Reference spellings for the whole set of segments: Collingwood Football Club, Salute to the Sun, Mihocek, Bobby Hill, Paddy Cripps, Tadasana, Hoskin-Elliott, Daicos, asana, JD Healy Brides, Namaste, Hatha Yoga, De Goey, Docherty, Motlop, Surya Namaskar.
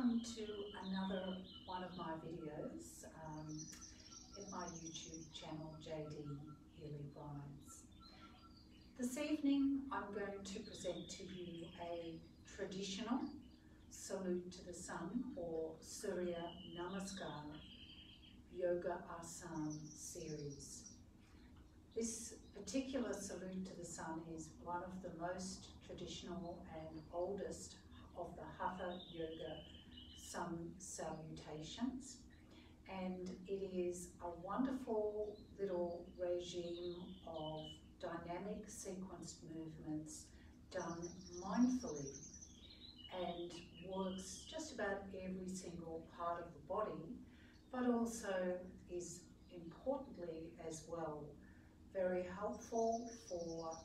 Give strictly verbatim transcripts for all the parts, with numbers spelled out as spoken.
Welcome to another one of my videos um, in my YouTube channel, J D Healy Brides. This evening I'm going to present to you a traditional salute to the sun, or Surya Namaskar yoga asana series. This particular salute to the sun is one of the most traditional and oldest of the Hatha Yoga sun salutations, and it is a wonderful little regime of dynamic sequenced movements done mindfully, and works just about every single part of the body, but also is importantly as well very helpful for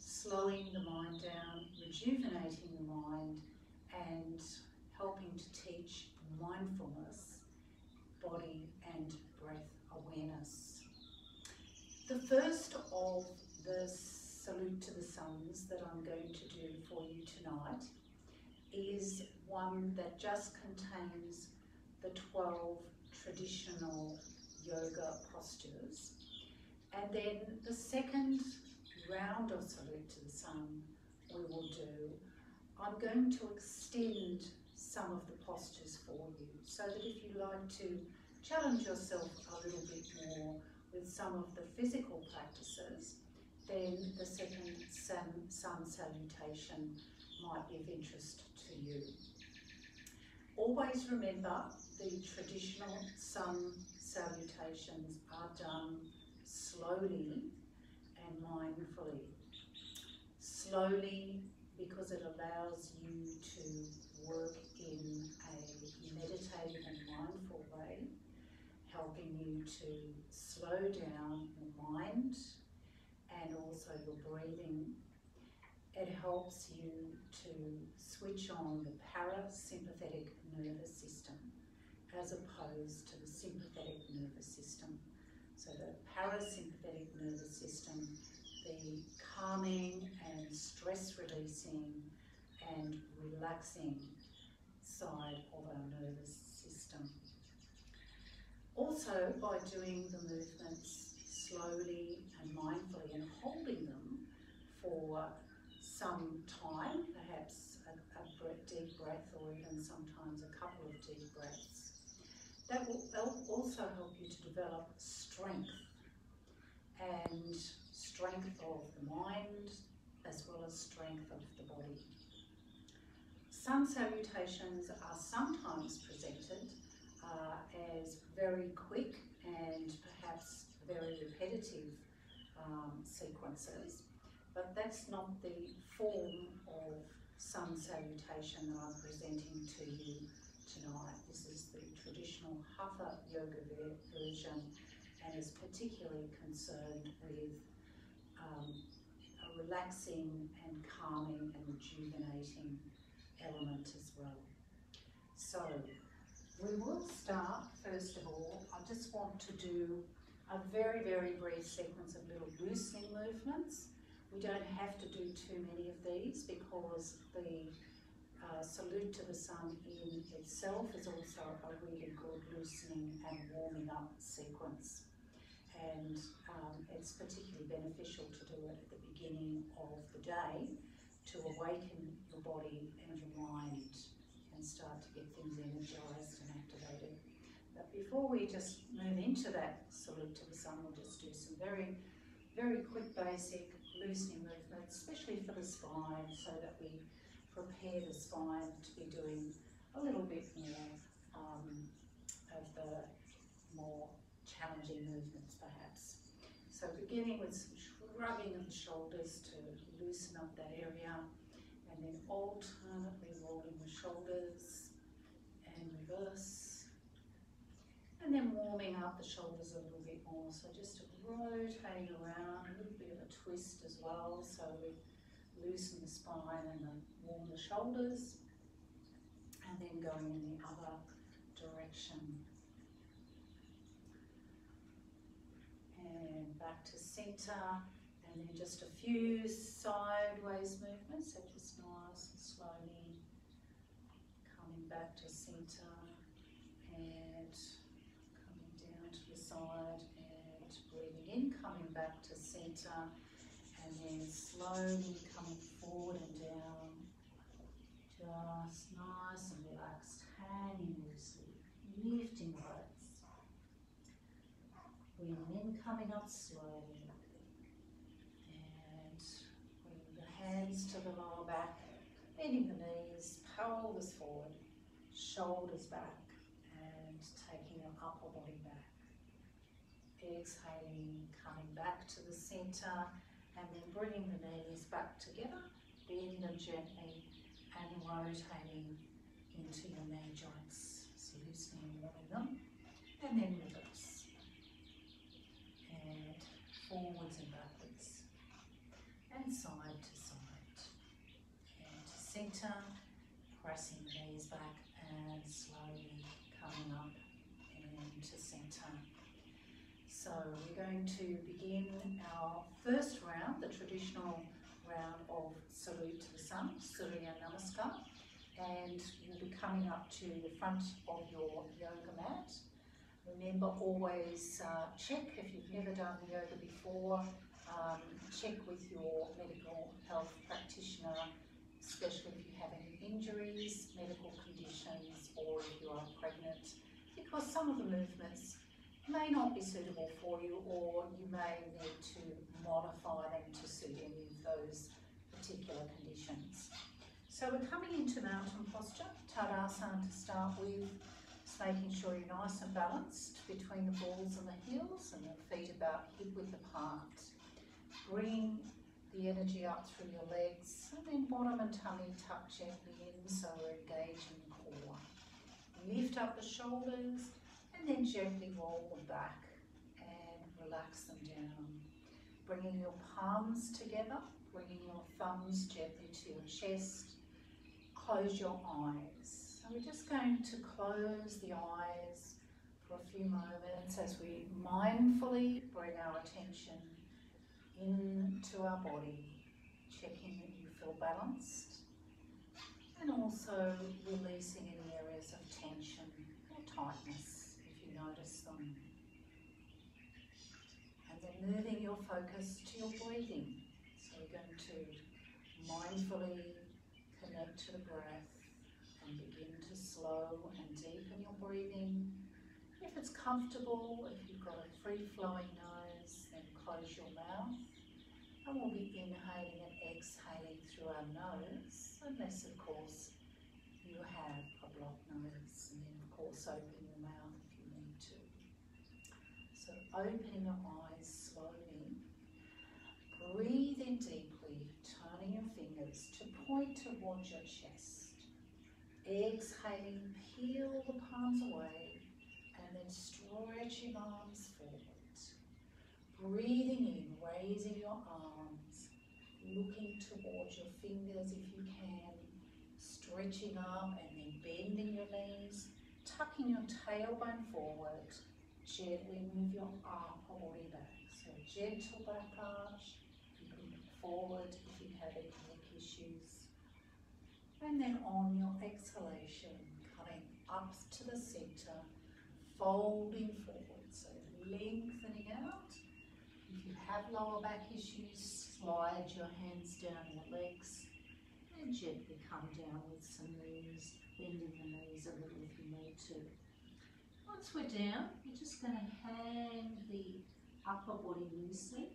slowing the mind down, rejuvenating the mind, and helping to teach mindfulness, body and breath awareness. The first of the salute to the suns that I'm going to do for you tonight is one that just contains the twelve traditional yoga postures. And then the second round of salute to the sun we will do, I'm going to extend some of the postures for you, so that if you like to challenge yourself a little bit more with some of the physical practices, then the second sun, sun salutation might be of interest to you. Always remember, the traditional sun salutations are done slowly and mindfully. Slowly, because it allows you to work in a meditative and mindful way, helping you to slow down your mind and also your breathing. It helps you to switch on the parasympathetic nervous system as opposed to the sympathetic nervous system. So the parasympathetic nervous system, the calming and stress releasing and relaxing side of our nervous system. Also, by doing the movements slowly and mindfully and holding them for some time, perhaps a, a deep breath or even sometimes a couple of deep breaths, that will also help you to develop strength, and strength of the mind as well as strength of the body. Sun salutations are sometimes presented uh, as very quick and perhaps very repetitive um, sequences, but that's not the form of sun salutation that I'm presenting to you tonight. This is the traditional Hatha Yoga version, and is particularly concerned with Um, a relaxing and calming and rejuvenating element as well. So we will start. First of all, I just want to do a very very brief sequence of little loosening movements. We don't have to do too many of these, because the uh, salute to the sun in itself is also a really good loosening and warming up sequence. And um, it's particularly beneficial to do it at the beginning of the day, to awaken your body and your mind and start to get things energised and activated. But before we just move into that salute to the sun, we'll just do some very, very quick basic loosening movements, especially for the spine, so that we prepare the spine to be doing a little bit more um, of the more challenging movements perhaps. So beginning with some shrugging of the shoulders to loosen up that area, and then alternately rolling the shoulders and reverse, and then warming up the shoulders a little bit more. So just rotating around, a little bit of a twist as well, so we loosen the spine and then warm the shoulders, and then going in the other direction. And back to centre, and then just a few sideways movements, so just nice and slowly coming back to center and coming down to the side and breathing in, coming back to center, and then slowly coming forward and down, just nice and relaxed, hanging loosely, lifting weights, breathing in, coming up slowly, and bring the hands to the lower back, bending the knees, pelvis forward, shoulders back, and taking your upper body back. Exhaling, coming back to the center, and then bringing the knees back together, bend them gently, and rotating into your knee joints, so loosening and warming them, and then reverse, and forwards and backwards, and side to side, and to center, pressing the knees back, and slowly coming up and to center. So we're going to begin our first round, the traditional round of salute to the sun, Surya Namaskar, and you'll be coming up to the front of your yoga mat. Remember, always uh, check if you've never done the yoga before, um, check with your medical health practitioner, especially if you have any injuries, medical conditions, or if you are pregnant, because some of the movements may not be suitable for you, or you may need to modify them to suit any of those particular conditions. So we're coming into mountain posture, Tadasana to start with, just making sure you're nice and balanced between the balls and the heels, and the feet about hip width apart. Bring the energy up through your legs, and then bottom and tummy tuck gently in, so we're engaging the core. Lift up the shoulders, and then gently roll them back and relax them down. Bringing your palms together, bringing your thumbs gently to your chest. Close your eyes. So we're just going to close the eyes for a few moments as we mindfully bring our attention into our body, checking that you feel balanced, and also releasing any areas of tension or tightness. Notice them, and then moving your focus to your breathing. So we're going to mindfully connect to the breath and begin to slow and deepen your breathing. If it's comfortable, if you've got a free-flowing nose, then close your mouth, and we'll be inhaling and exhaling through our nose, unless of course you have a blocked nose, and then of course open your mouth. So opening your eyes slowly, breathing deeply, turning your fingers to point towards your chest. Exhaling, peel the palms away, and then stretching arms forward. Breathing in, raising your arms, looking towards your fingers if you can, stretching up and then bending your knees, tucking your tailbone forward. Gently move your upper body back, so gentle back arch, you can look forward if you have any neck issues. And then on your exhalation, coming up to the center, folding forward, so lengthening out. If you have lower back issues, slide your hands down your legs, and gently come down with some knees, bending the knees a little if you need to. Once we're down, you're just going to hang the upper body loosely.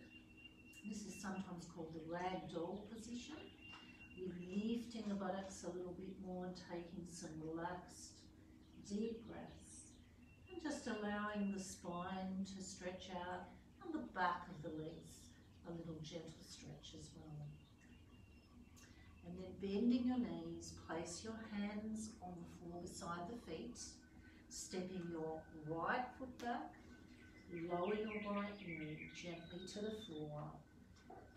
This is sometimes called the ragdoll position. You're lifting the buttocks a little bit more and taking some relaxed, deep breaths. And just allowing the spine to stretch out and the back of the legs, a little gentle stretch as well. And then bending your knees, place your hands on the floor beside the feet. Stepping your right foot back, lower your right knee gently to the floor,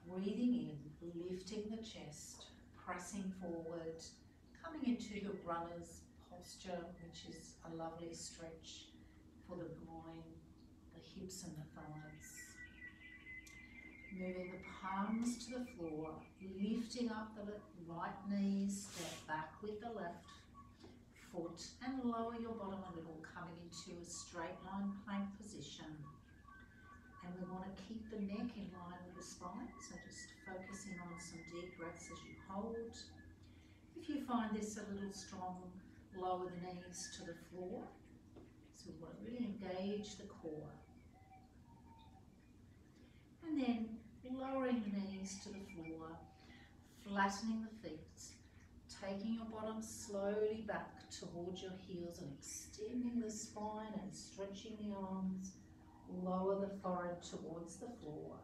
breathing in, lifting the chest, pressing forward, coming into the runner's posture, which is a lovely stretch for the groin, the hips and the thighs. Moving the palms to the floor, lifting up the right knee, step back with the left, foot and lower your bottom a little, coming into a straight line plank position. And we want to keep the neck in line with the spine, so just focusing on some deep breaths as you hold. If you find this a little strong, lower the knees to the floor. So we want to really engage the core. And then lowering the knees to the floor, flattening the feet, taking your bottom slowly back towards your heels and extending the spine and stretching the arms. Lower the forehead towards the floor.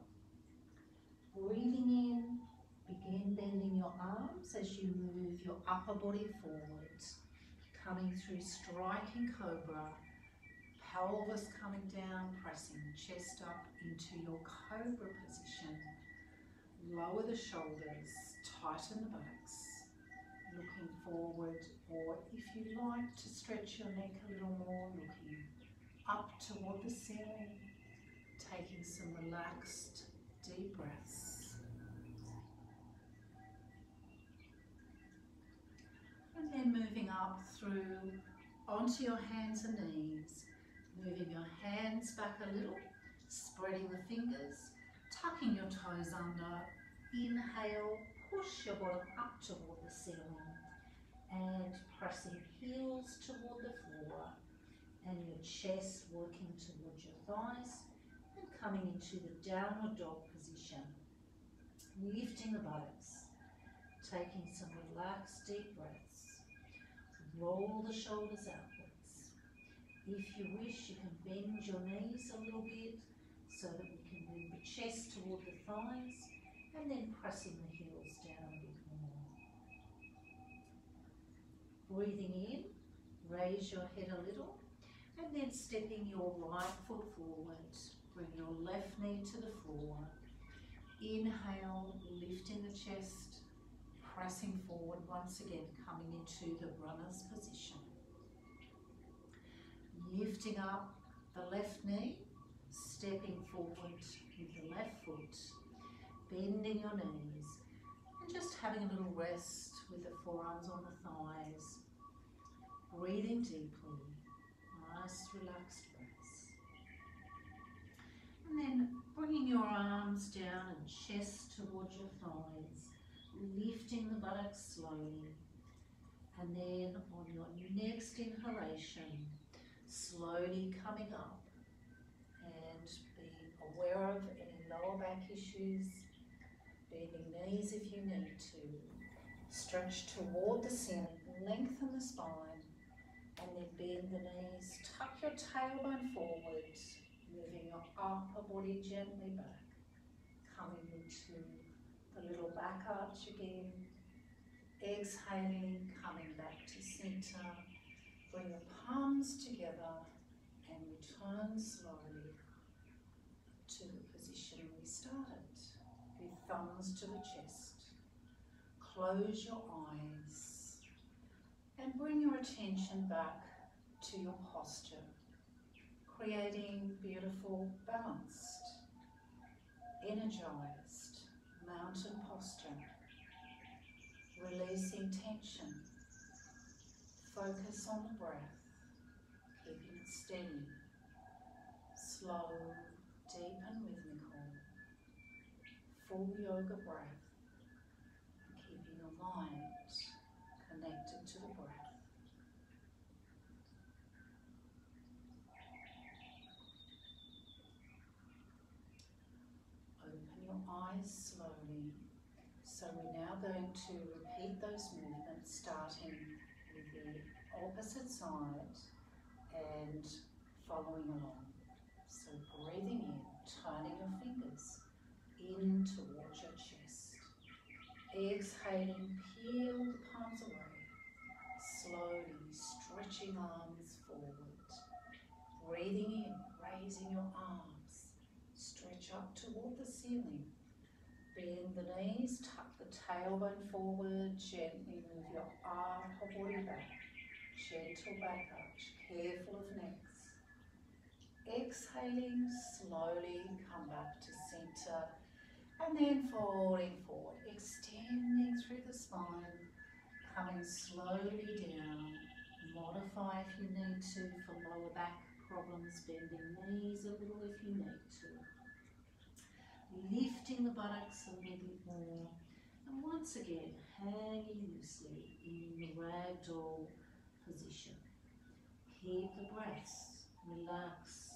Breathing in, begin bending your arms as you move your upper body forward, coming through striking cobra, pelvis coming down, pressing the chest up into your cobra position. Lower the shoulders, tighten the buttocks, looking forward, or if you like to stretch your neck a little more, looking up toward the ceiling, taking some relaxed deep breaths. And then moving up through onto your hands and knees, moving your hands back a little, spreading the fingers, tucking your toes under, inhale, push your bottom up toward the ceiling and pressing heels toward the floor. And your chest working towards your thighs and coming into the downward dog position. Lifting the buttocks, taking some relaxed deep breaths. Roll the shoulders outwards. If you wish, you can bend your knees a little bit so that we can move the chest toward the thighs and then pressing the heels down a bit more. Breathing in, raise your head a little. And then stepping your right foot forward, bring your left knee to the floor. Inhale, lifting the chest, pressing forward once again, coming into the runner's position. Lifting up the left knee, stepping forward with the left foot, bending your knees, and just having a little rest with the forearms on the thighs. Breathing deeply. Nice relaxed breaths. And then bringing your arms down and chest towards your thighs, lifting the buttocks slowly. And then on your next inhalation, slowly coming up and being aware of any lower back issues, bending knees if you need to, stretch toward the ceiling, lengthen the spine. And then bend the knees, tuck your tailbone forward, moving your upper body gently back, coming into the little back arch again, exhaling, coming back to center, bring the palms together and return slowly to the position we started, with thumbs to the chest. Close your eyes. And bring your attention back to your posture, creating beautiful, balanced, energized mountain posture, releasing tension, focus on the breath, keeping it steady, slow, deep and rhythmical, full yoga breath, and keeping your mind connected to the breath. Open your eyes slowly. So we're now going to repeat those movements, starting with the opposite side and following along. So breathing in, turning your fingers in towards your chest. Exhaling, peel the palms away, slowly stretching arms forward. Breathing in, raising your arms, stretch up toward the ceiling. Bend the knees, tuck the tailbone forward, gently move your upper body back, gentle back arch, careful of necks. Exhaling, slowly come back to center. And then falling forward, extending through the spine, coming slowly down, modify if you need to for lower back problems, bending knees a little if you need to. Lifting the buttocks a little bit more. And once again, hanging loosely in ragdoll position. Keep the breaths relaxed,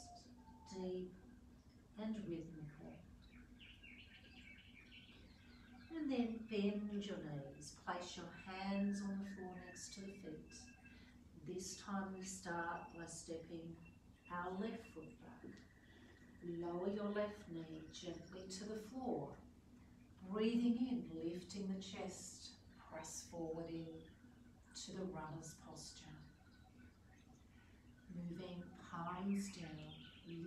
deep and rhythmical. And then bend your knees. Place your hands on the floor next to the feet. This time we start by stepping our left foot back. Lower your left knee gently to the floor. Breathing in, lifting the chest, press forward in to the runner's posture. Moving palms down,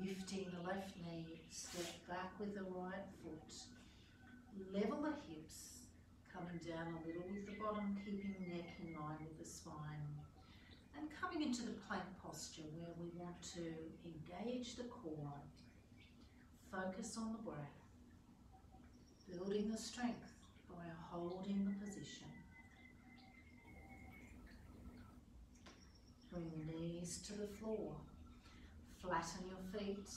lifting the left knee, step back with the right foot. Level the hips, coming down a little with the bottom, keeping neck in line with the spine. And coming into the plank posture where we want to engage the core, focus on the breath. Building the strength by holding the position. Bring the knees to the floor. Flatten your feet.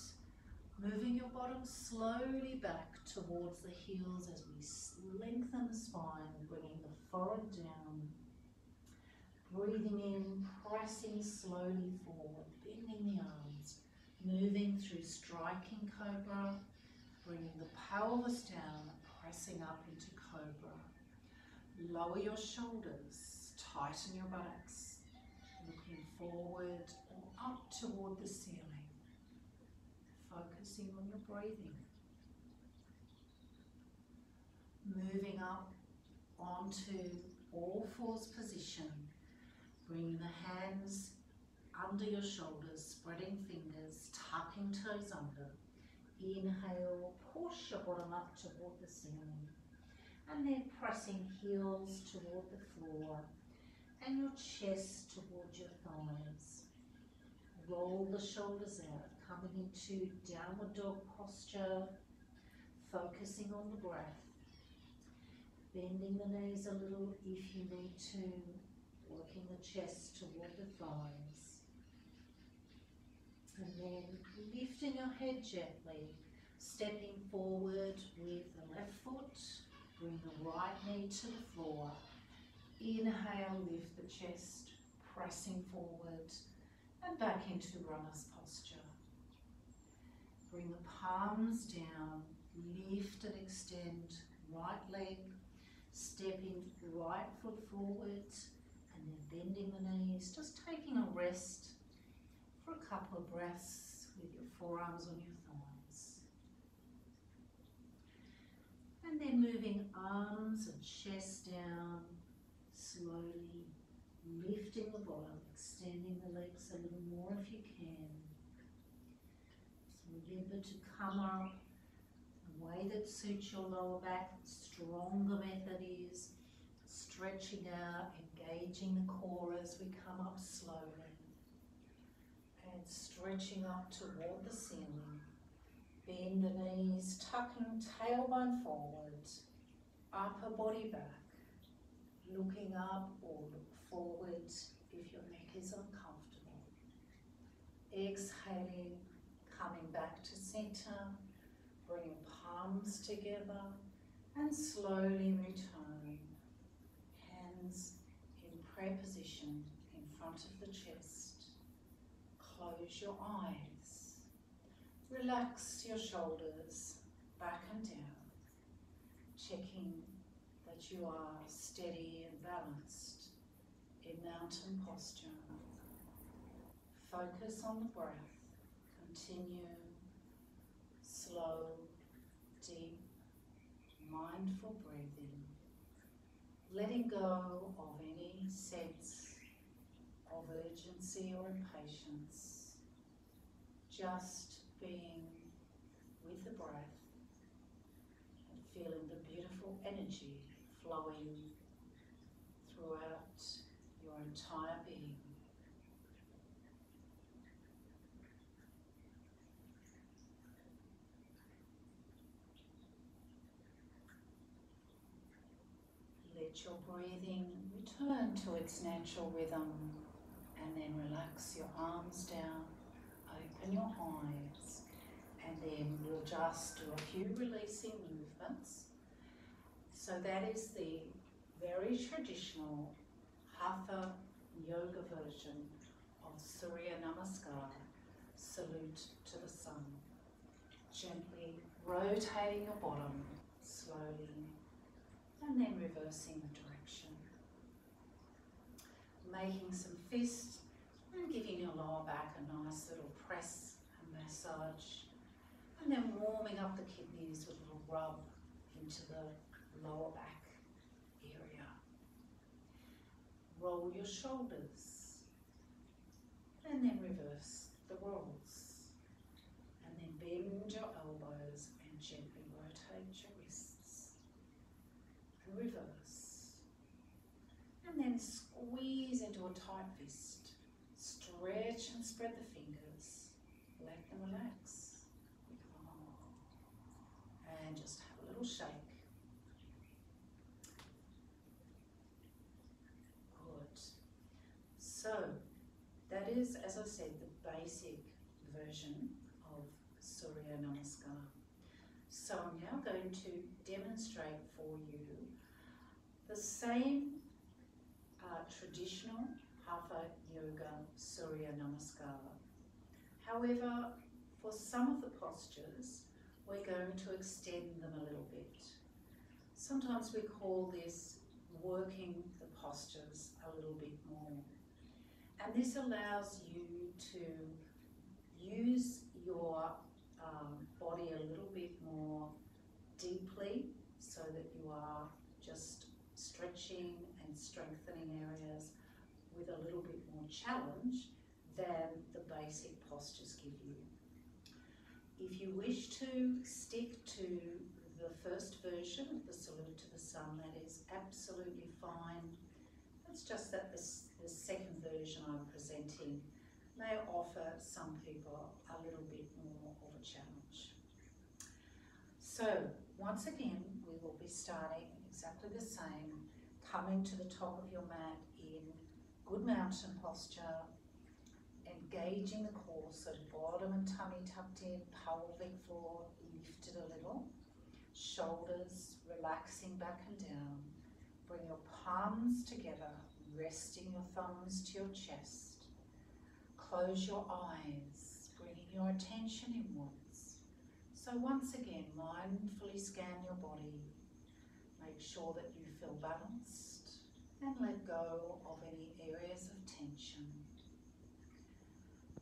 Moving your bottom slowly back towards the heels as we lengthen the spine, bringing the forehead down. Breathing in, pressing slowly forward, bending the arms. Moving through striking cobra. Bringing the pelvis down, pressing up into cobra. Lower your shoulders, tighten your buttocks, looking forward and up toward the ceiling. Focusing on your breathing. Moving up onto all fours position, bringing the hands under your shoulders, spreading fingers, tucking toes under. Inhale, push your bottom up toward the ceiling, and then pressing heels toward the floor and your chest toward your thighs. Roll the shoulders out, coming into downward dog posture, focusing on the breath, bending the knees a little if you need to, working the chest toward the thighs. And then lifting your head gently, stepping forward with the left foot, bring the right knee to the floor. Inhale, lift the chest, pressing forward and back into runner's posture. Bring the palms down, lift and extend right leg, stepping right foot forward and then bending the knees, just taking a rest for a couple of breaths with your forearms on your thighs. And then moving arms and chest down, slowly lifting the bottom, extending the legs a little more if you can. So remember to come up the way that suits your lower back, the stronger method is, stretching out, engaging the core as we come up slowly. And stretching up toward the ceiling, bend the knees, tucking tailbone forward, upper body back, looking up or look forward if your neck is uncomfortable. Exhaling, coming back to center, bringing palms together and slowly return. Hands in prayer position in front of the chest. Close your eyes, relax your shoulders back and down, checking that you are steady and balanced in mountain posture. Focus on the breath, continue slow, deep, mindful breathing, letting go of any sense of urgency or impatience, just being with the breath and feeling the beautiful energy flowing throughout your entire being. Let your breathing return to its natural rhythm and then relax your arms down, open your eyes, and then we'll just do a few releasing movements. So that is the very traditional Hatha Yoga version of Surya Namaskar, salute to the sun. Gently rotating your bottom, slowly, and then reversing the direction. Making some fists and giving your lower back a nice little press and massage, and then warming up the kidneys with a little rub into the lower back area. Roll your shoulders and then reverse the rolls, and then bend your elbows and gently rotate your wrists and reverse, and then squeeze into a tight fist, stretch and spread the fingers, let them relax, and just have a little shake. So that is, as I said, the basic version of Surya Namaskar. So I'm now going to demonstrate for you the same uh, traditional Hatha Yoga Surya Namaskar. However, for some of the postures, we're going to extend them a little bit. Sometimes we call this working the postures a little bit more. And this allows you to use your um, body a little bit more deeply, so that you are just stretching and strengthening areas with a little bit more challenge than the basic postures give you. If you wish to stick to the first version of the salute to the sun, that is absolutely fine. It's just that this, the second version I'm presenting may offer some people a little bit more of a challenge. So once again, we will be starting exactly the same, coming to the top of your mat in good mountain posture, engaging the core, so bottom and tummy tucked in, pelvic floor lifted a little, shoulders relaxing back and down. Bring your palms together, resting your thumbs to your chest. Close your eyes, bringing your attention inwards. So once again, mindfully scan your body. Make sure that you feel balanced and let go of any areas of tension.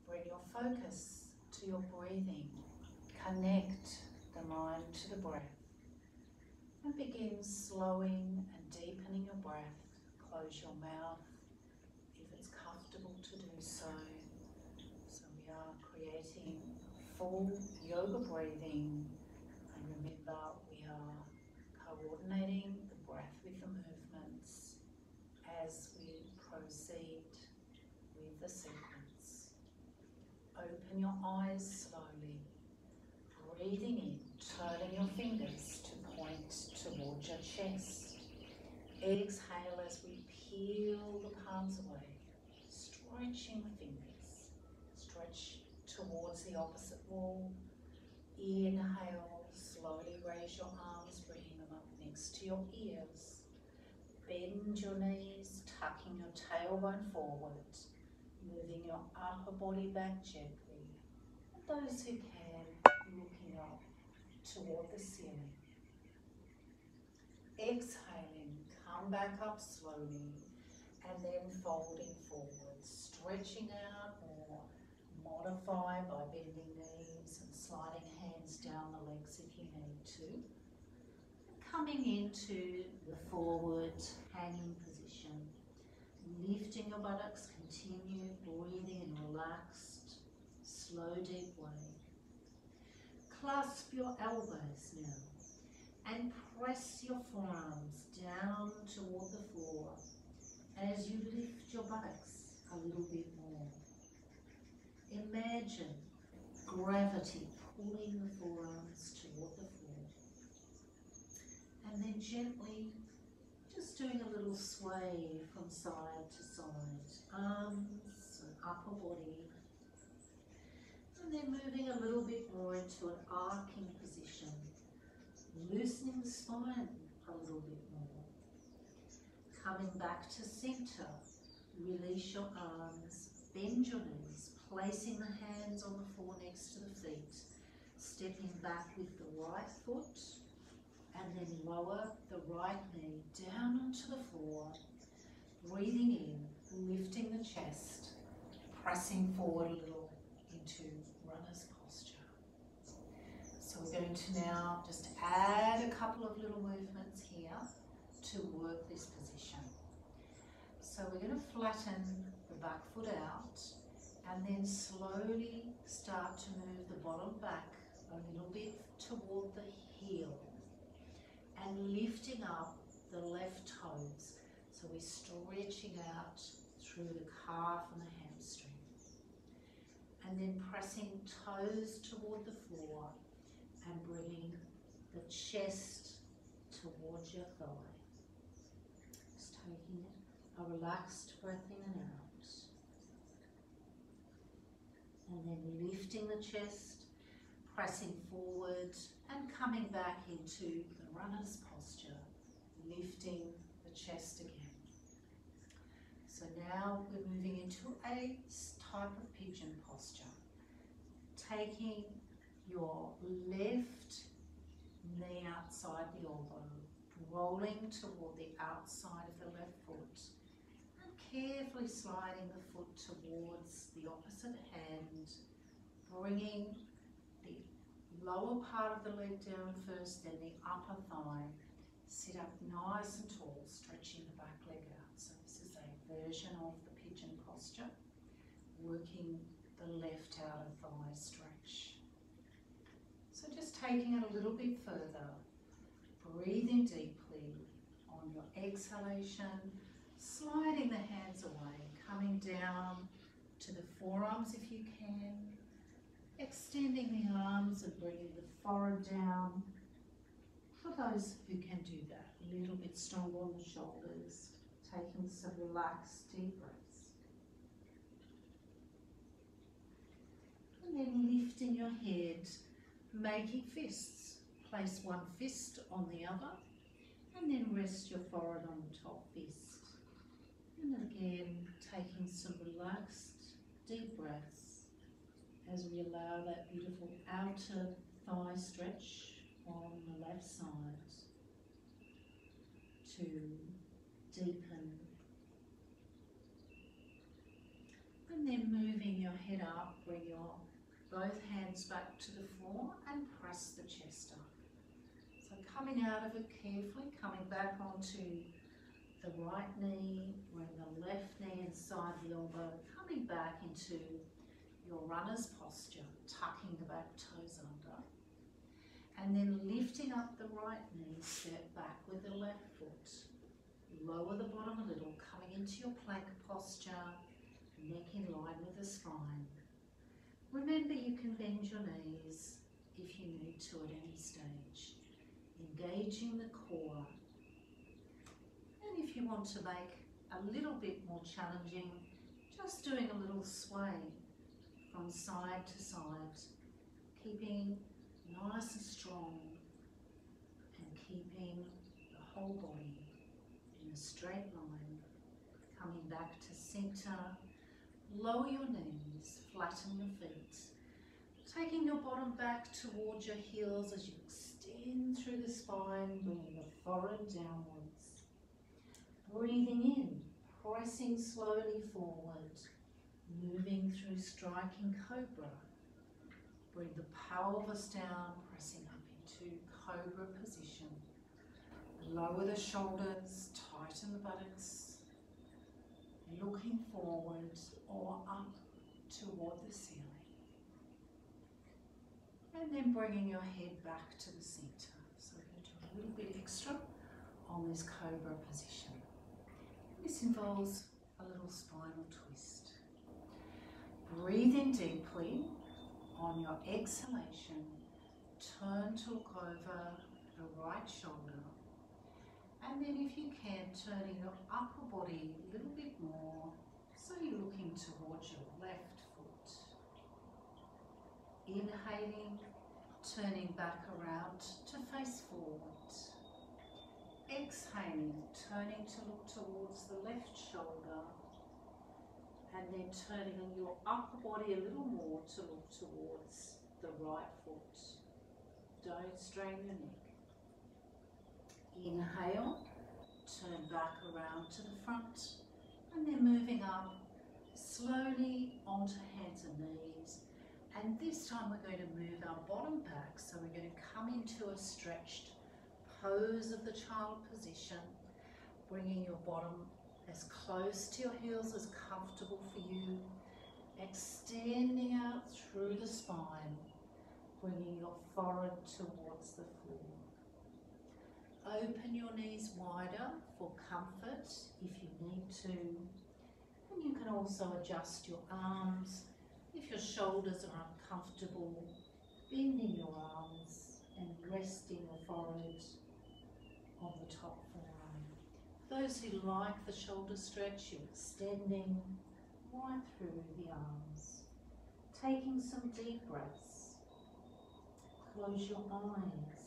Bring your focus to your breathing. Connect the mind to the breath. And begin slowing and deepening your breath. Close your mouth if it's comfortable to do so. So we are creating full yoga breathing. And remember, we are coordinating the breath with the movements as we proceed with the sequence. Open your eyes slowly. Breathing in, turning your fingers to point towards your chest. Exhale as we peel the palms away, stretching the fingers. Stretch towards the opposite wall. Inhale, slowly raise your arms, bringing them up next to your ears. Bend your knees, tucking your tailbone forward, moving your upper body back gently. And those who can, looking up toward the ceiling. Exhaling, come back up slowly, and then folding forward, stretching out more, modify by bending knees and sliding hands down the legs if you need to. Coming into the forward hanging position, lifting your buttocks, continue breathing in a relaxed, slow, deep way. Clasp your elbows now, and press your forearms down toward the floor as you lift your buttocks a little bit more. Imagine gravity pulling the forearms toward the floor. And then gently just doing a little sway from side to side. Arms upper body. And then moving a little bit more into an arcing position, loosening the spine a little bit more. Coming back to center, release your arms, bend your knees, placing the hands on the floor next to the feet, stepping back with the right foot, and then lower the right knee down onto the floor, breathing in, lifting the chest, pressing forward a little into runner's posture. So we're going to now just add a couple of little movements here to work this position. So we're going to flatten the back foot out and then slowly start to move the bottom back a little bit toward the heel and lifting up the left toes. So we're stretching out through the calf and the hamstring. And then pressing toes toward the floor and bringing the chest towards your thigh. Just taking a relaxed breath in and out. And then lifting the chest, pressing forward and coming back into the runner's posture, lifting the chest again. So now we're moving into a type of pigeon posture, taking your left knee outside the elbow, rolling toward the outside of the left foot, and carefully sliding the foot towards the opposite hand, bringing the lower part of the leg down first, then the upper thigh. Sit up nice and tall, stretching the back leg out. So this is a version of the pigeon posture, working the left outer thigh stretch. So just taking it a little bit further, breathing deeply on your exhalation, sliding the hands away, coming down to the forearms if you can, extending the arms and bringing the forehead down. For those who can do that, a little bit stronger on the shoulders, taking some relaxed deep breaths. And then lifting your head, making fists. Place one fist on the other, and then rest your forehead on the top fist. And again, taking some relaxed deep breaths as we allow that beautiful outer thigh stretch on the left side to deepen. And then moving your head up, bring your both hands back to the floor and press the chest up. So coming out of it carefully, coming back onto the right knee, bring the left knee inside the elbow, coming back into your runner's posture, tucking the back toes under. And then lifting up the right knee, step back with the left foot. Lower the bottom a little, coming into your plank posture, neck in line with the spine. Remember, you can bend your knees if you need to at any stage. Engaging the core. And if you want to make a little bit more challenging, just doing a little sway from side to side, keeping nice and strong and keeping the whole body in a straight line, coming back to center. Lower your knees, flatten your feet, taking your bottom back towards your heels as you extend through the spine, bringing the forehead downwards, breathing in, pressing slowly forward, moving through striking cobra. Bring the pelvis down, pressing up into cobra position. Lower the shoulders, tighten the buttocks, looking forward or up toward the ceiling. And then bringing your head back to the center. So we're going to do a little bit extra on this cobra position. This involves a little spinal twist. Breathing deeply. On your exhalation, turn to look over the right shoulder, and then if you can, turning your upper body a little bit more, So you're looking towards your left foot. Inhaling, turning back around to face forward. Exhaling, turning to look towards the left shoulder, and then turning your upper body a little more to look towards the right foot. Don't strain your neck. Inhale, turn back around to the front, and then moving up slowly onto hands and knees. And this time we're going to move our bottom back, so we're going to come into a stretched pose of the child position, bringing your bottom as close to your heels as comfortable for you, extending out through the spine, bringing your forehead towards the floor. Open your knees wider for comfort if you need to, and you can also adjust your arms if your shoulders are uncomfortable, bending your arms and resting your forehead on the top forearm. For those who like the shoulder stretch, you're extending right through the arms. Taking some deep breaths. Close your eyes.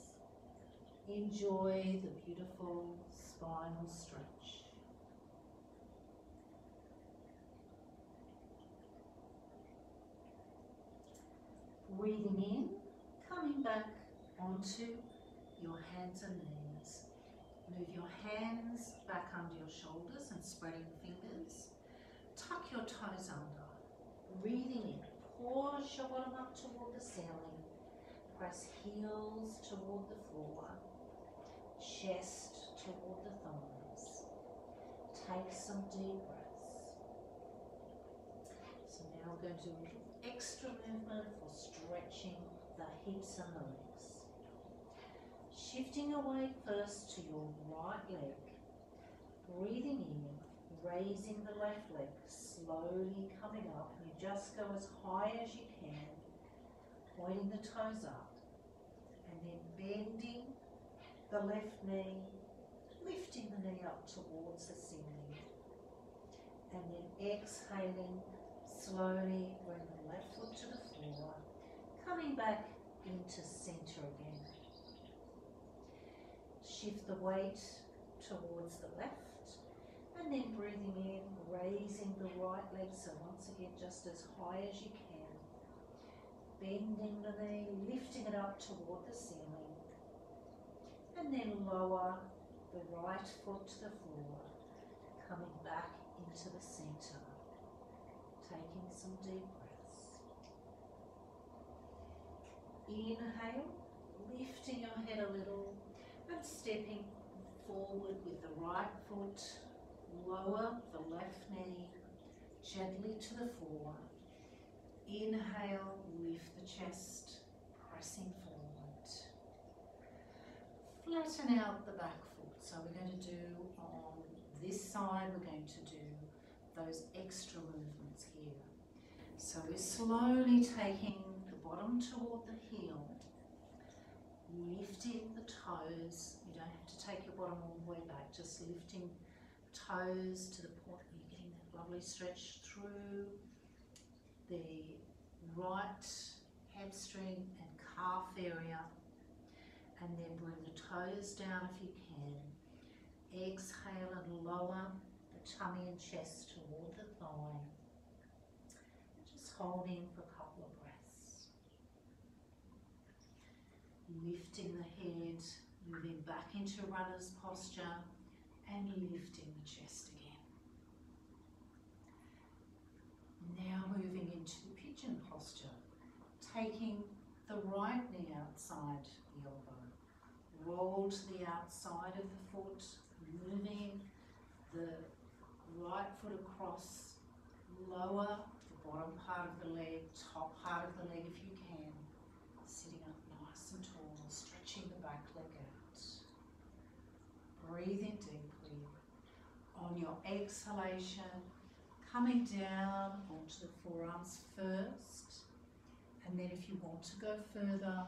Enjoy the beautiful spinal stretch. Breathing in, coming back onto your hands and knees. Move your hands back under your shoulders and spreading fingers. Tuck your toes under. Breathing in, push your bottom up toward the ceiling. Press heels toward the floor, chest toward the thighs. Take some deep breaths. So now we're going to do a little extra movement for stretching the hips and the legs. Shifting your weight first to your right leg. Breathing in, raising the left leg, slowly coming up. And you just go as high as you can, pointing the toes up. And then bending the left knee, lifting the knee up towards the ceiling. And then exhaling, slowly bring the left foot to the floor, coming back into center again. Shift the weight towards the left, and then breathing in, raising the right leg, so once again just as high as you can, bending the knee, lifting it up toward the ceiling, and then lower the right foot to the floor, coming back into the center. Taking some deep breaths. Inhale, lifting your head a little and stepping forward with the right foot. Lower the left knee gently to the floor. Inhale, lift the chest, pressing forward. Flatten out the back foot. So we're going to do on this side, we're going to do those extra movements here. So we're slowly taking the bottom toward the heel, lifting the toes. You don't have to take your bottom all the way back, just lifting toes to the point where you're getting that lovely stretch through the right hamstring and calf area, and then bring the toes down if you can. Exhale and lower tummy and chest toward the thigh, and just holding for a couple of breaths. Lifting the head, moving back into runner's posture, and lifting the chest again. Now moving into the pigeon posture, taking the right knee outside the elbow, roll to the outside of the foot, moving the right foot across, lower the bottom part of the leg, top part of the leg if you can, sitting up nice and tall, stretching the back leg out. Breathing deeply. On your exhalation, coming down onto the forearms first, and then if you want to go further,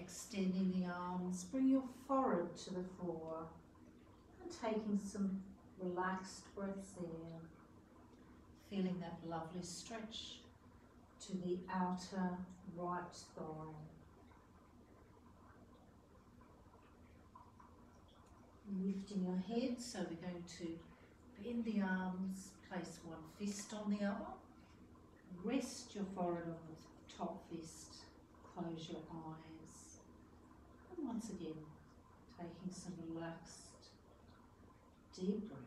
extending the arms, bring your forehead to the floor, and taking some relaxed breaths in, feeling that lovely stretch to the outer right thigh. Lifting your head, so we're going to bend the arms, place one fist on the other, rest your forehead on the top fist, close your eyes, and once again taking some relaxed deep breaths.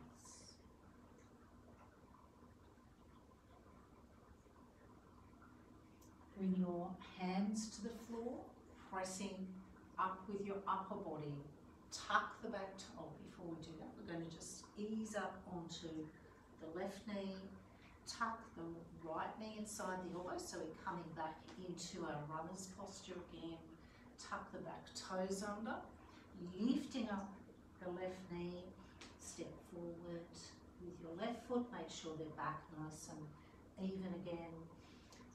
Bring your hands to the floor, pressing up with your upper body. Tuck the back toe. Before we do that, we're going to just ease up onto the left knee, tuck the right knee inside the elbow, so we're coming back into our runner's posture again. Tuck the back toes under, lifting up the left knee, step forward with your left foot, make sure they're back nice and even again,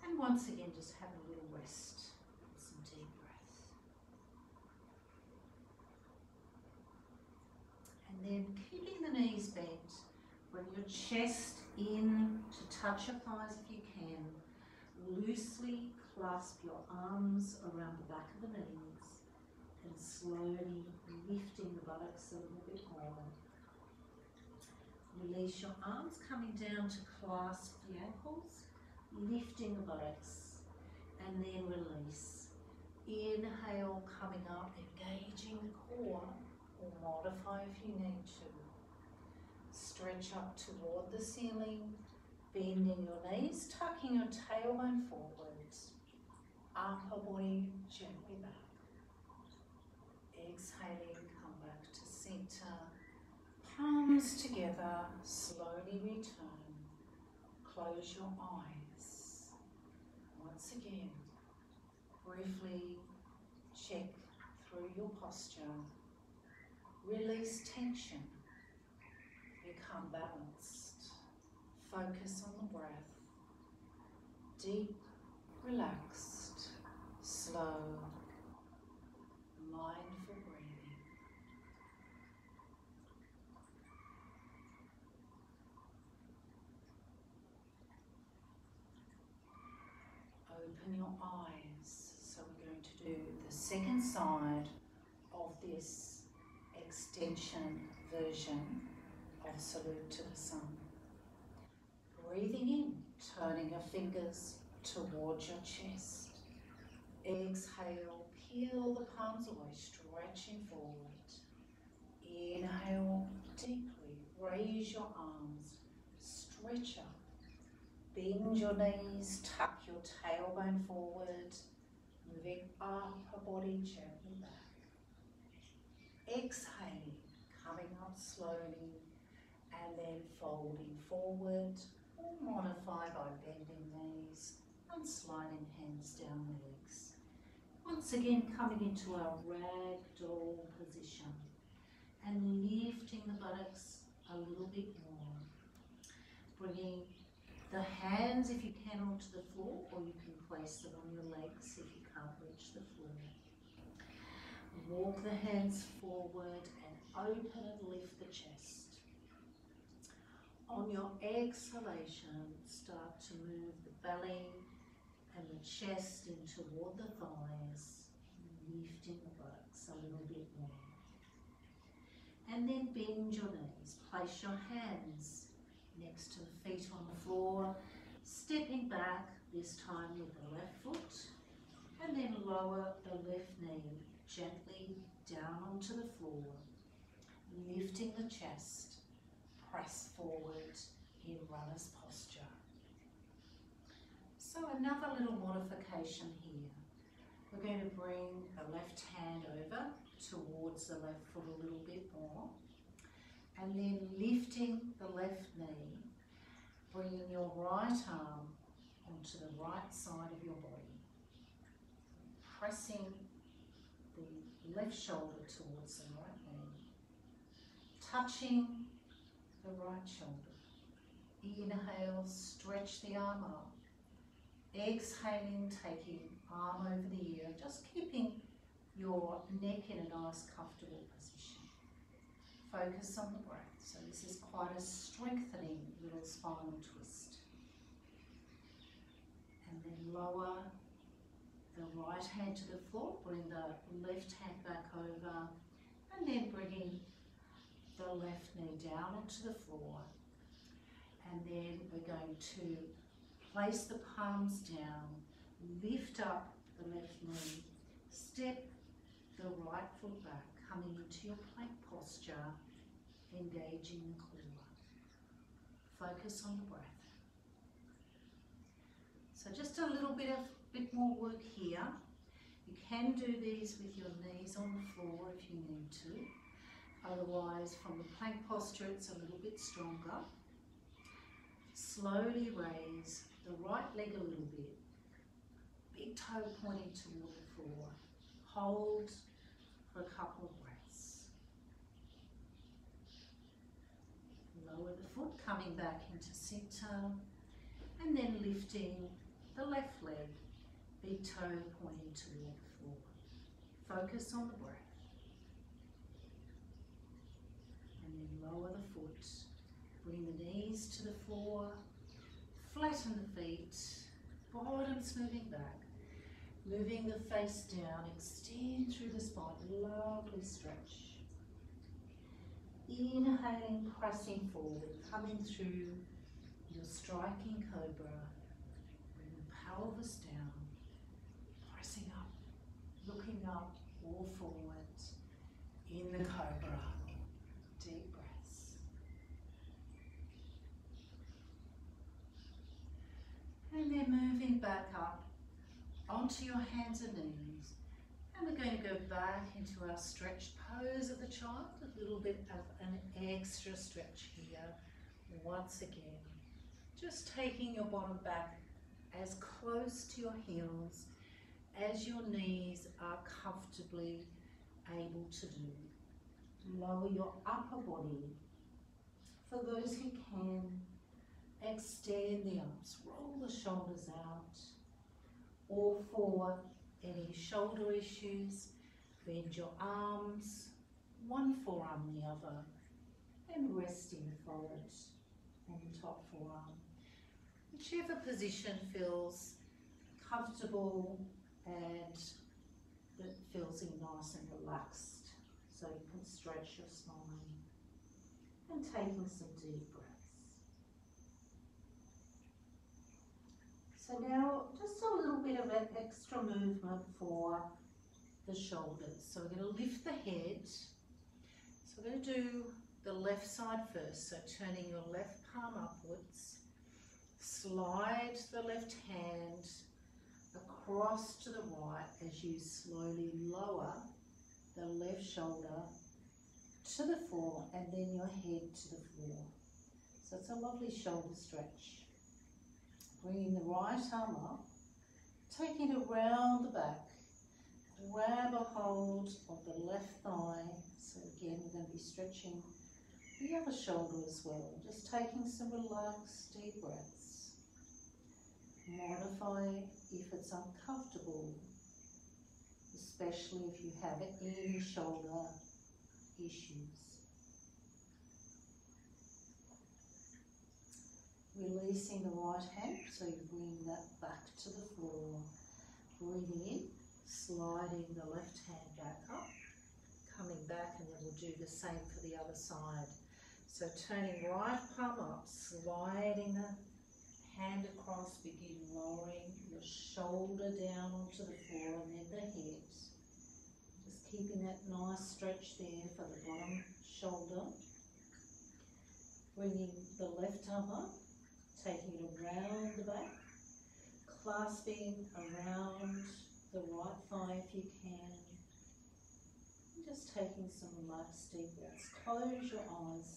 and once again just have a little rest. Then keeping the knees bent, bring your chest in to touch your thighs if you can. Loosely clasp your arms around the back of the knees and slowly lifting the buttocks a little bit higher. Release your arms, coming down to clasp the ankles, lifting the buttocks, and then release. Inhale, coming up, engaging the core. Or modify if you need to. Stretch up toward the ceiling, bending your knees, tucking your tailbone forwards, upper body gently back. Exhaling, come back to center, palms together, slowly return, close your eyes. Once again, briefly check through your posture. Release tension, become balanced, focus on the breath, deep, relaxed, slow, mindful breathing. Open your eyes, so we're going to do the second side of this extension version of Salute to the Sun. Breathing in, turning your fingers towards your chest. Exhale, peel the palms away, stretching forward. Inhale, deeply raise your arms, stretch up. Bend your knees, tuck your tailbone forward, moving upper body gently back. Exhaling, coming up slowly and then folding forward, or modify by bending knees and sliding hands down the legs. Once again, coming into our ragdoll position and lifting the buttocks a little bit more. Bringing the hands, if you can, onto the floor, or you can place them on your legs if you can't reach the floor. Walk the hands forward and open and lift the chest. On your exhalation, start to move the belly and the chest in toward the thighs, lifting the buttocks a little bit more. And then bend your knees, place your hands next to the feet on the floor, stepping back this time with the left foot, and then lower the left knee gently down onto the floor, lifting the chest, press forward in runner's posture. So another little modification here. We're going to bring the left hand over towards the left foot a little bit more, and then lifting the left knee, bringing your right arm onto the right side of your body, pressing left shoulder towards the right knee, touching the right shoulder. Inhale, stretch the arm up. Exhaling, taking arm over the ear, just keeping your neck in a nice comfortable position. Focus on the breath. So this is quite a strengthening little spinal twist. and then lower the right hand to the floor, bring the left hand back over, and then bringing the left knee down onto the floor. And then we're going to place the palms down, lift up the left knee, step the right foot back, coming into your plank posture, engaging the core. Focus on the breath. So just a little bit of bit more work here. You can do these with your knees on the floor if you need to. Otherwise, from the plank posture, it's a little bit stronger. Slowly raise the right leg a little bit. Big toe pointing toward the floor. Hold for a couple of breaths. Lower the foot, coming back into center, and then lifting the left leg, big toe pointing toward the floor. Focus on the breath. And then lower the foot. Bring the knees to the floor. Flatten the feet. Bottoms moving back. Moving the face down. Extend through the spine. Lovely stretch. Inhaling, pressing forward. Coming through your striking cobra. Bring the pelvis down. Pressing up. Looking up or forward. In the cobra. Deep breaths. And then moving back up onto your hands and knees. And we're going to go back into our stretched pose of the child. A little bit of an extra stretch here. Once again, just taking your bottom back as close to your heels as your knees are comfortably able to do. Lower your upper body. For those who can, extend the arms, roll the shoulders out, or for any shoulder issues, bend your arms, one forearm the other, and resting forward on the top forearm. Whichever position feels comfortable and that feels nice and relaxed, so you can stretch your spine and taking some deep breaths. So now just a little bit of an extra movement for the shoulders. So we're going to lift the head. So we're going to do the left side first. So turning your left palm upwards, slide the left hand across to the right as you slowly lower the left shoulder to the floor and then your head to the floor. So it's a lovely shoulder stretch. Bringing the right arm up, taking it around the back, grab a hold of the left thigh. So again, we're going to be stretching the other shoulder as well. Just taking some relaxed deep breaths. Modify if it's uncomfortable, especially if you have any shoulder issues. Releasing the right hand, so you bring that back to the floor. Breathing in, sliding the left hand back up, coming back, and then we'll do the same for the other side. So turning right palm up, sliding the hand across, begin lowering your shoulder down onto the floor and then the head. Just keeping that nice stretch there for the bottom shoulder. Bringing the left arm up, taking it around the back, clasping around the right thigh if you can. And just taking some relaxed deep breaths. Close your eyes.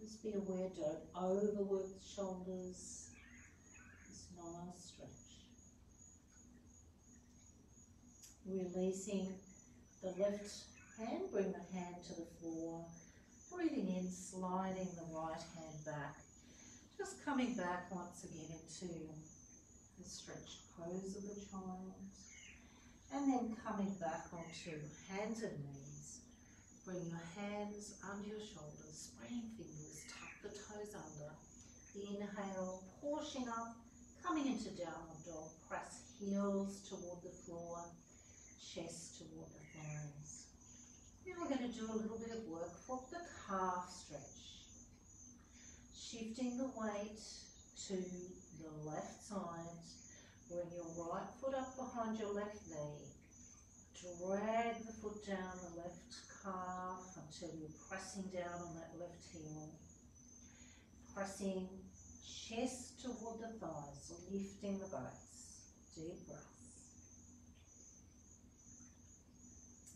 Just be aware, don't overwork the shoulders. This nice stretch. Releasing the left hand, bring the hand to the floor. Breathing in, sliding the right hand back. Just coming back once again into the stretched pose of the child. And then coming back onto hands and knees. Bring your hands under your shoulders, spreading fingers, tuck the toes under. Inhale, pushing up, Coming into downward dog, press heels toward the floor, chest toward the hands. Now we're going to do a little bit of work for the calf stretch. Shifting the weight to the left side, bring your right foot up behind your left leg. Drag the foot down the left calf until you're pressing down on that left heel. Pressing chest toward the thighs, lifting the base. Deep breath.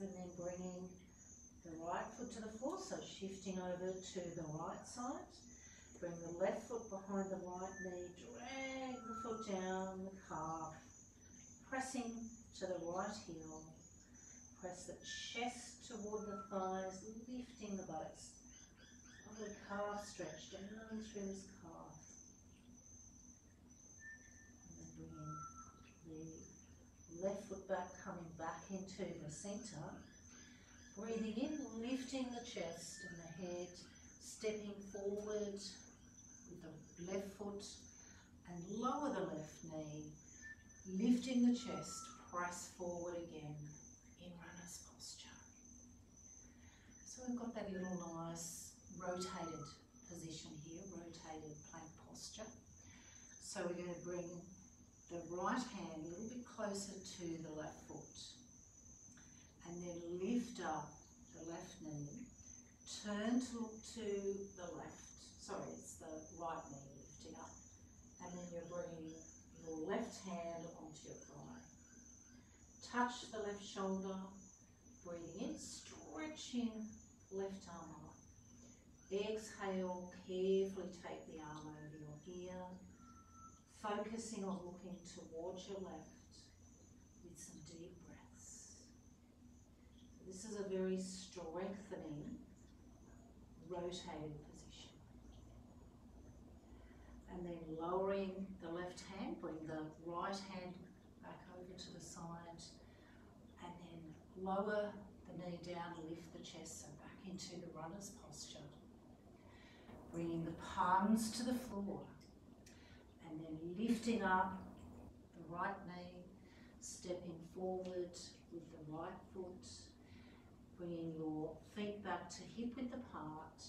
And then bringing the right foot to the floor, so shifting over to the right side. Bring the left foot behind the right knee, drag the foot down the calf, pressing to the right heel. Press the chest toward the thighs, lifting the buttocks. On the calf stretch, down through this calf. And then bringing the left foot back, coming back into the centre, breathing in, lifting the chest and the head, stepping forward with the left foot and lower the left knee, lifting the chest, press forward again in runner's posture. So we've got that little nice rotated position here, rotated plank posture. So we're going to bring the right hand a little bit closer to the left foot and then lift up the left knee, turn to look to the left, sorry it's the right knee lifting up, and then you're bringing your left hand onto your thigh. Touch the left shoulder, breathing in, stretching left arm up. Exhale, carefully take the arm over your ear. Focusing on looking towards your left with some deep breaths. So this is a very strengthening, rotated position. And then lowering the left hand, bring the right hand back over to the side, and then lower the knee down, lift the chest, so back into the runner's posture. Bringing the palms to the floor. And then lifting up the right knee, stepping forward with the right foot, bringing your feet back to hip width apart.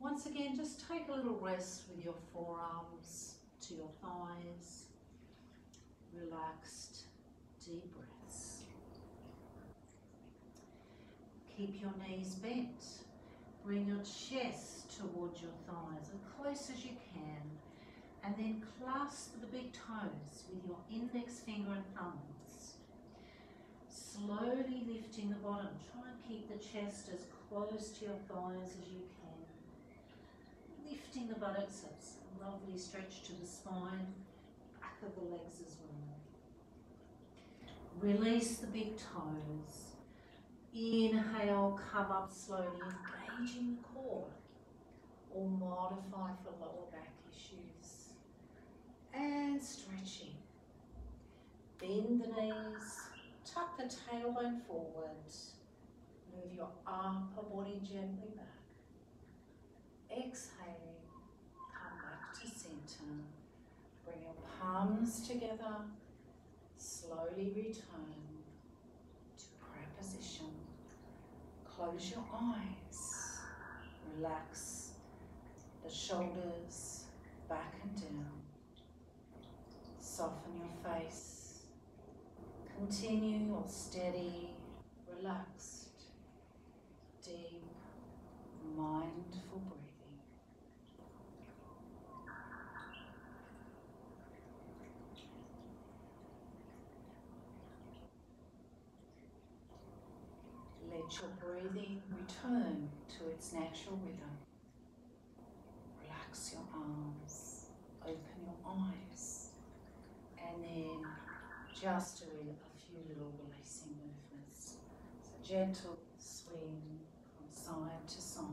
Once again, just take a little rest with your forearms to your thighs, relaxed, deep breaths. Keep your knees bent, bring your chest towards your thighs as close as you can. And then clasp the big toes with your index finger and thumbs. Slowly lifting the bottom. Try and keep the chest as close to your thighs as you can. Lifting the buttocks up. Lovely stretch to the spine. Back of the legs as well. Release the big toes. Inhale, come up slowly, engaging the core. Or modify for lower back issues. And stretching. Bend the knees, tuck the tailbone forward, move your upper body gently back. Exhaling, come back to centre. Bring your palms together, slowly return to prayer position. Close your eyes, relax. The shoulders back and down. Soften your face. Continue or steady, relaxed, deep, mindful breathing. Let your breathing return to its natural rhythm. Relax your arms, open your eyes, and then just do a few little releasing movements. So gentle swing from side to side.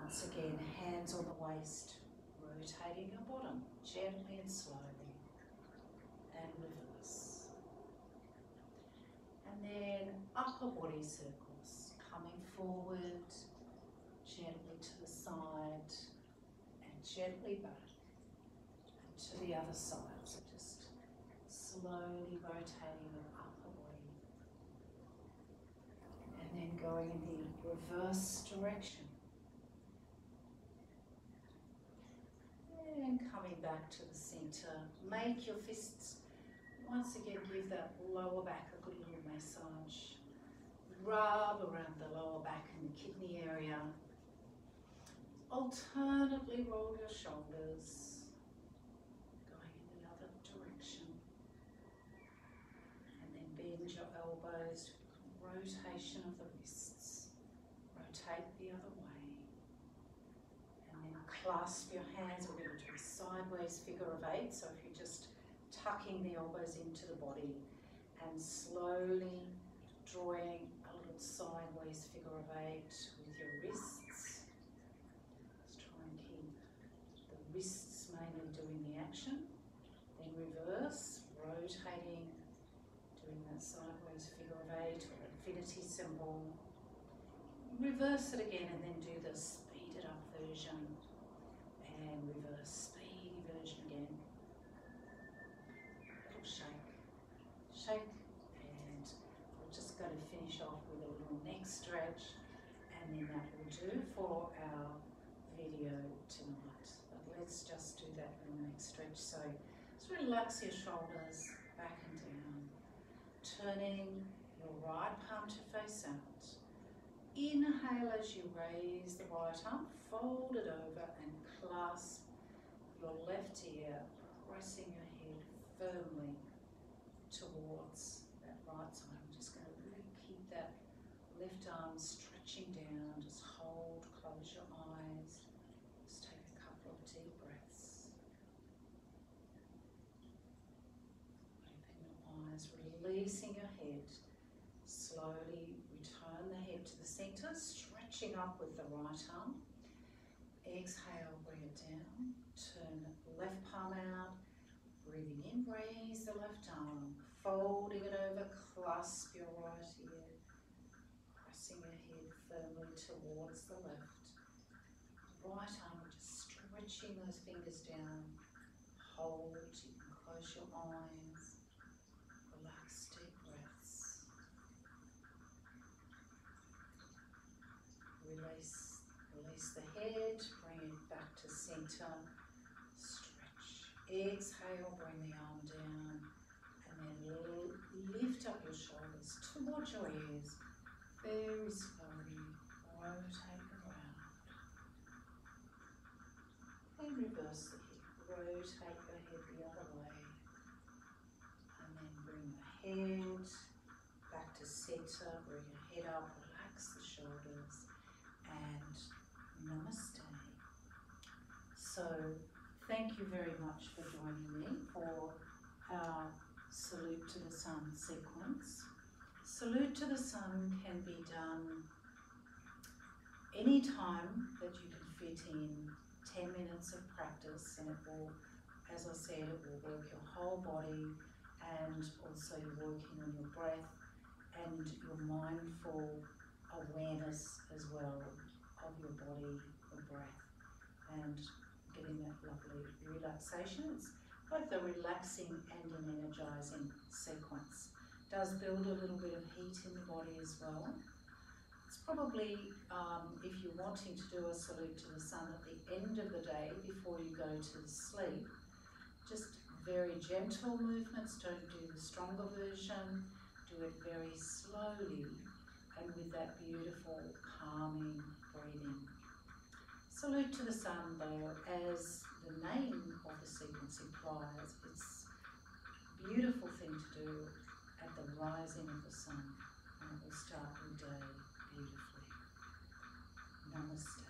Once again, hands on the waist, rotating your bottom gently and slowly, and reverse. And then upper body circles, coming forward, gently to the side and gently back. the other side, so just slowly rotating your upper body. And then going in the reverse direction. And coming back to the center. Make your fists, once again, give that lower back a good little massage. Rub around the lower back and the kidney area. Alternately roll your shoulders, going in the other direction. And then bend your elbows, rotation of the wrists. Rotate the other way. And then clasp your hands. We're going to do a sideways figure of eight. So if you're just tucking the elbows into the body and slowly drawing a little sideways figure of eight with your wrists. Let's try and keep the wrists mainly doing the action. Then reverse, rotating, doing that sideways figure of eight or infinity symbol. Reverse it again and then do the speeded up version and reverse speedy version again. Little shake, shake. Go to finish off with a little neck stretch, and then that will do for our video tonight. But let's just do that little neck stretch. So just relax your shoulders back and down, turning your right palm to face out. Inhale as you raise the right arm, fold it over and clasp your left ear, pressing your head firmly towards that right side. I'm just going to that left arm stretching down, just hold, close your eyes, just take a couple of deep breaths. Open your eyes, releasing your head, slowly return the head to the center, stretching up with the right arm. Exhale, bring it down, turn the left palm out, breathing in, raise the left arm, folding it over, clasp your right ear. Pressing your head firmly towards the left. Right arm, just stretching those fingers down. Hold, you can close your eyes. Relax, deep breaths. Release, release the head, bring it back to center. Stretch. Exhale, bring the arm down. And then lift up your shoulders towards your ears. Very slowly rotate around and reverse the head. Rotate your head the other way and then bring the head back to center. Bring your head up, relax the shoulders and namaste. So thank you very much for joining me for our Salute to the Sun sequence. Salute to the Sun can be done any time that you can fit in ten minutes of practice, and it will, as I said, it will work your whole body and also working on your breath and your mindful awareness as well of your body, your breath, and getting that lovely relaxation. It's both a relaxing and an energizing sequence. Does build a little bit of heat in the body as well. It's probably, um, if you're wanting to do a salute to the sun at the end of the day before you go to sleep, just very gentle movements, don't do the stronger version, do it very slowly and with that beautiful calming breathing. Salute to the sun though, as the name of the sequence implies, it's a beautiful thing to do at the rising of the sun, and it will start your day beautifully. Namaste.